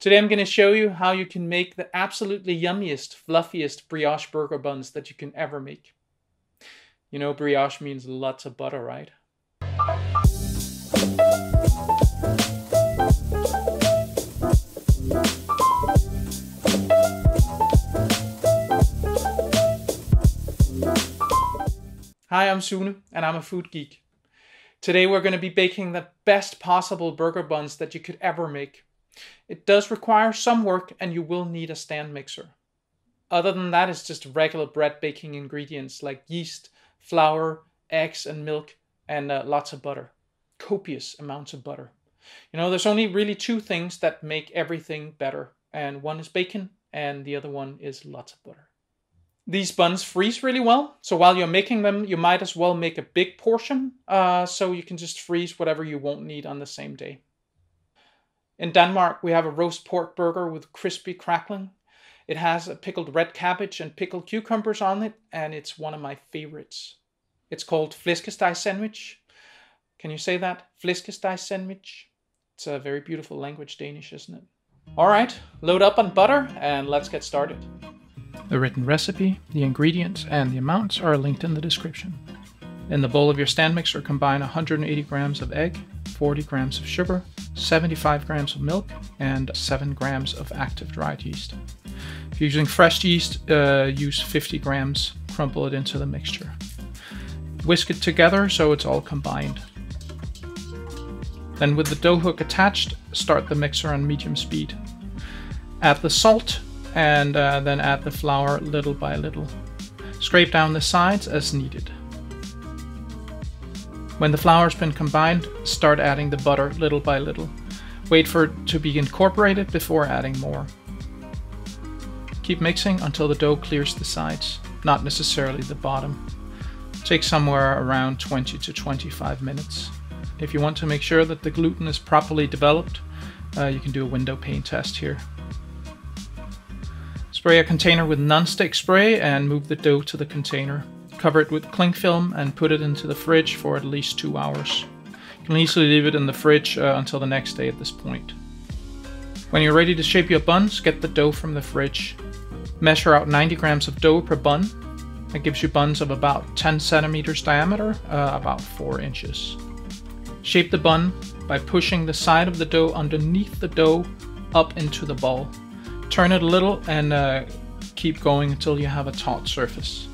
Today I'm going to show you how you can make the absolutely yummiest, fluffiest brioche burger buns that you can ever make. You know, brioche means lots of butter, right? Hi, I'm Sune and I'm a food geek. Today we're going to be baking the best possible burger buns that you could ever make. It does require some work and you will need a stand mixer. Other than that, it's just regular bread baking ingredients like yeast, flour, eggs and milk and lots of butter. Copious amounts of butter. You know, there's only really two things that make everything better, and one is bacon and the other one is lots of butter. These buns freeze really well, so while you're making them, you might as well make a big portion, so you can just freeze whatever you won't need on the same day. In Denmark, we have a roast pork burger with crispy crackling. It has a pickled red cabbage and pickled cucumbers on it, and it's one of my favorites. It's called flæskesteg sandwich. Can you say that? Flæskesteg sandwich. It's a very beautiful language, Danish, isn't it? All right, load up on butter and let's get started. The written recipe, the ingredients, and the amounts are linked in the description. In the bowl of your stand mixer, combine 180 grams of egg, 40 grams of sugar, 75 grams of milk, and 7 grams of active dried yeast. If you're using fresh yeast, use 50 grams, crumble it into the mixture. Whisk it together so it's all combined. Then with the dough hook attached, start the mixer on medium speed. Add the salt, and then add the flour little by little. Scrape down the sides as needed. When the flour's been combined, start adding the butter little by little. Wait for it to be incorporated before adding more. Keep mixing until the dough clears the sides, not necessarily the bottom. Take somewhere around 20 to 25 minutes. If you want to make sure that the gluten is properly developed, you can do a window pane test here. Spray a container with non-stick spray and move the dough to the container. Cover it with cling film and put it into the fridge for at least 2 hours. You can easily leave it in the fridge until the next day at this point. When you're ready to shape your buns, get the dough from the fridge. Measure out 90 grams of dough per bun. That gives you buns of about 10 centimeters diameter, about 4 inches. Shape the bun by pushing the side of the dough underneath the dough up into the ball. Turn it a little and keep going until you have a taut surface.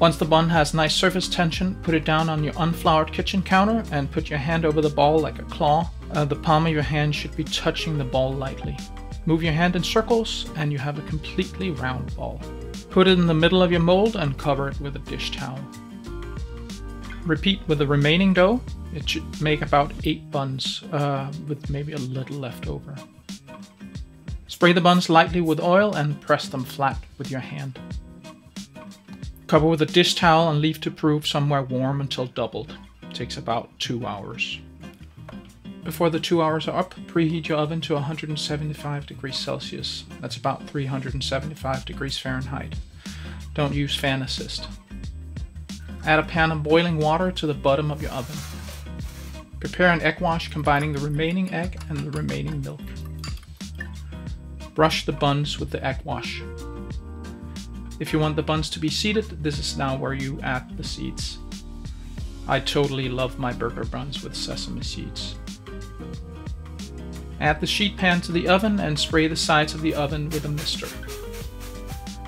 Once the bun has nice surface tension, put it down on your unfloured kitchen counter and put your hand over the ball like a claw. The palm of your hand should be touching the ball lightly. Move your hand in circles and you have a completely round ball. Put it in the middle of your mold and cover it with a dish towel. Repeat with the remaining dough. It should make about 8 buns with maybe a little left over. Spray the buns lightly with oil and press them flat with your hand. Cover with a dish towel and leave to prove somewhere warm until doubled. It takes about 2 hours. Before the 2 hours are up, preheat your oven to 175 degrees Celsius. That's about 375 degrees Fahrenheit. Don't use fan assist. Add a pan of boiling water to the bottom of your oven. Prepare an egg wash combining the remaining egg and the remaining milk. Brush the buns with the egg wash. If you want the buns to be seeded, this is now where you add the seeds. I totally love my burger buns with sesame seeds. Add the sheet pan to the oven and spray the sides of the oven with a mister.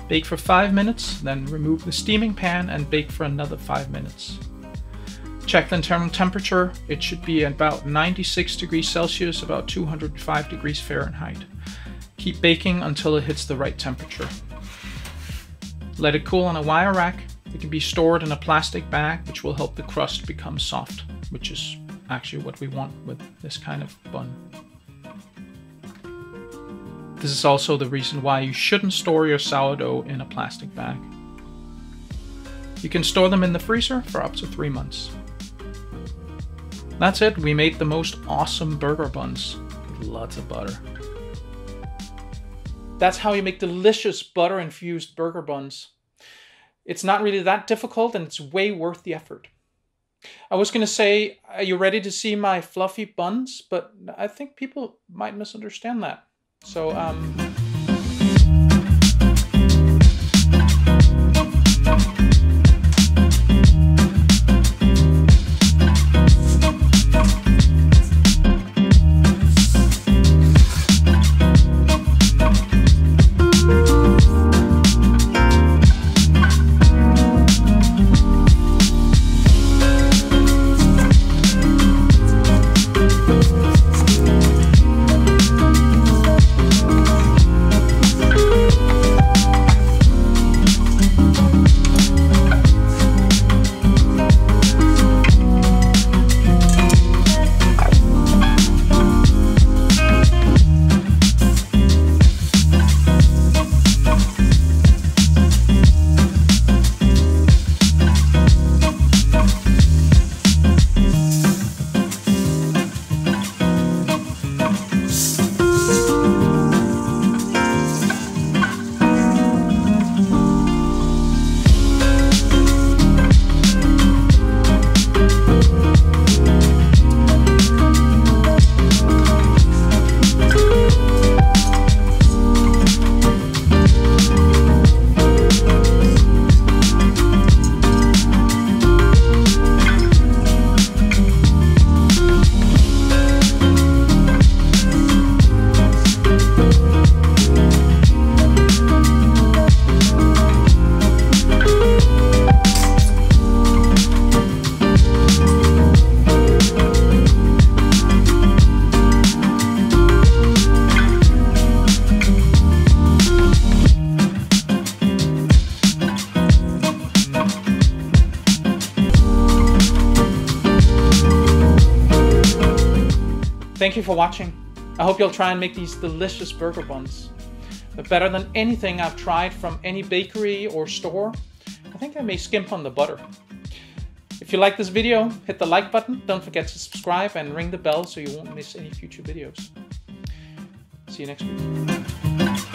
Bake for 5 minutes, then remove the steaming pan and bake for another 5 minutes. Check the internal temperature. It should be about 96 degrees Celsius, about 205 degrees Fahrenheit. Keep baking until it hits the right temperature. Let it cool on a wire rack. It can be stored in a plastic bag, which will help the crust become soft, which is actually what we want with this kind of bun. This is also the reason why you shouldn't store your sourdough in a plastic bag. You can store them in the freezer for up to 3 months. That's it. We made the most awesome burger buns with lots of butter. That's how you make delicious butter-infused burger buns. It's not really that difficult and it's way worth the effort. I was going to say, are you ready to see my fluffy buns? But I think people might misunderstand that. So, thank you for watching. I hope you'll try and make these delicious burger buns. They're better than anything I've tried from any bakery or store. I think I may skimp on the butter. If you like this video, hit the like button. Don't forget to subscribe and ring the bell so you won't miss any future videos. See you next week.